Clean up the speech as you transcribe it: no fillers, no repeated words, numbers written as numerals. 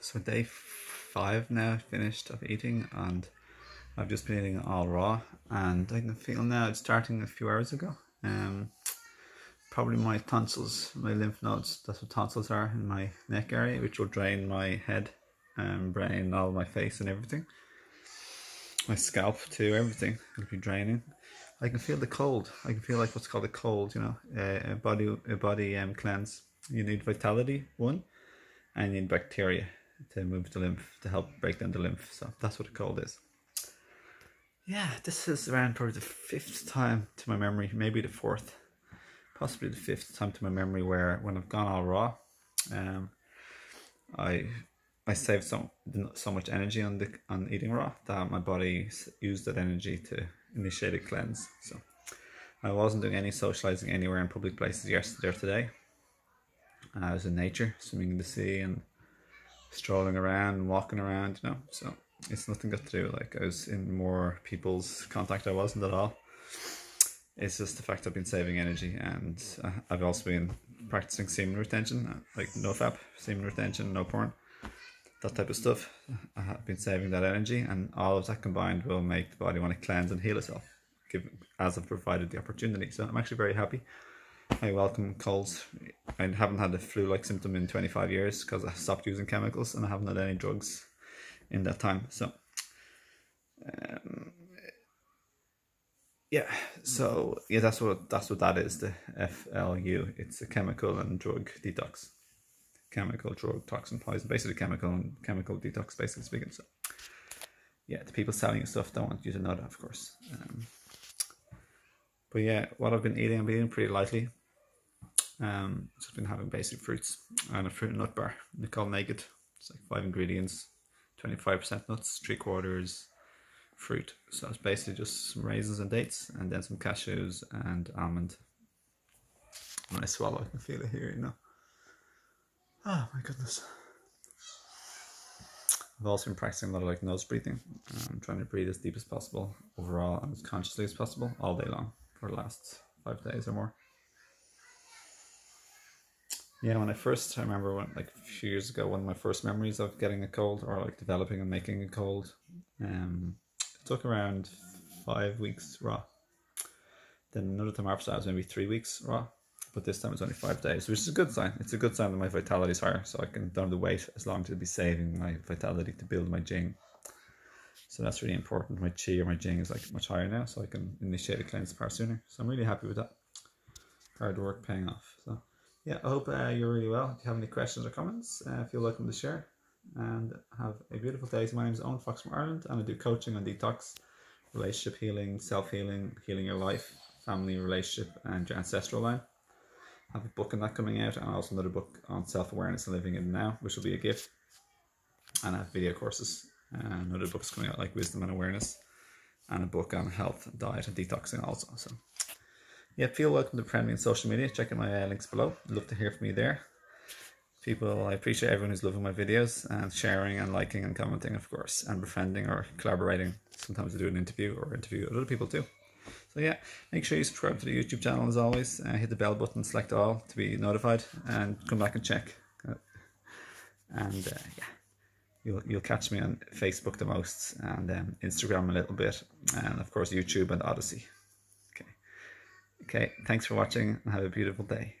So day 5 now, I finished up eating and I've just been eating all raw, and I can feel now it's starting a few hours ago. Probably my tonsils, my lymph nodes, that's what tonsils are, in my neck area, which will drain my head and brain, all my face and everything. My scalp too, everything will be draining. I can feel the cold. I can feel like what's called a cold, you know, a body cleanse. You need vitality, one, and you need bacteria to move the lymph, to help break down the lymph. So that's what a cold is. Yeah, this is around probably the 5th time to my memory, maybe the 4th, possibly the 5th time to my memory where when I've gone all raw, I saved so much energy on eating raw that my body used that energy to initiate a cleanse. So I wasn't doing any socializing anywhere in public places yesterday or today. I was in nature, swimming in the sea and strolling around and walking around, you know, so it's nothing got to do, like I was in more people's contact. I wasn't at all. It's just the fact I've been saving energy, and I've also been practicing semen retention, like no FAP, semen retention, no porn, that type of stuff. I've been saving that energy, and all of that combined will make the body want to cleanse and heal itself, as I've provided the opportunity. So I'm actually very happy. I welcome colds. I haven't had a flu-like symptom in 25 years because I stopped using chemicals, and I haven't had any drugs in that time. So yeah, that's what that is, the FLU. It's a chemical and drug detox. Chemical, drug, toxin, poison, basically chemical and chemical detox, basically speaking. So yeah, the people selling you stuff don't want you to know that, of course. But yeah, what I've been eating pretty lightly. So I've been having basic fruits and a fruit and nut bar. They're called Naked. It's like 5 ingredients, 25% nuts, 3/4 fruit. So it's basically just some raisins and dates, and then some cashews and almond. When I swallow, I can feel it here, you know. Oh my goodness. I've also been practicing a lot of like nose breathing. I'm trying to breathe as deep as possible overall and as consciously as possible all day long for the last 5 days or more. Yeah, I remember when, like a few years ago, one of my first memories of getting a cold, or like developing and making a cold, it took around 5 weeks raw. Then another time after that was maybe 3 weeks raw, but this time it's only 5 days, which is a good sign. It's a good sign that my vitality is higher, so I don't have to wait as long to be saving my vitality to build my Jing. So that's really important. My Qi or my Jing is like much higher now, so I can initiate a cleanse far sooner. So I'm really happy with that. Hard work paying off. So yeah, I hope you're really well. If you have any questions or comments, feel welcome to share. And have a beautiful day. So my name is Owen Fox from Ireland, and I do coaching on detox, relationship healing, self-healing, healing your life, family, relationship, and your ancestral line. I have a book on that coming out, and also another book on self-awareness and living it now, which will be a gift. And I have video courses, and other books coming out like wisdom and awareness, and a book on health, diet, and detoxing also. So yeah, feel welcome to friend me on social media. Check out my links below. I'd love to hear from you there. People, I appreciate everyone who's loving my videos and sharing and liking and commenting, of course, and befriending or collaborating. Sometimes I do an interview or interview other people too. So yeah, make sure you subscribe to the YouTube channel as always. Hit the bell button, select all to be notified, and come back and check. Yeah, you'll catch me on Facebook the most, and Instagram a little bit, and of course YouTube and Odyssey. Okay, thanks for watching, and have a beautiful day.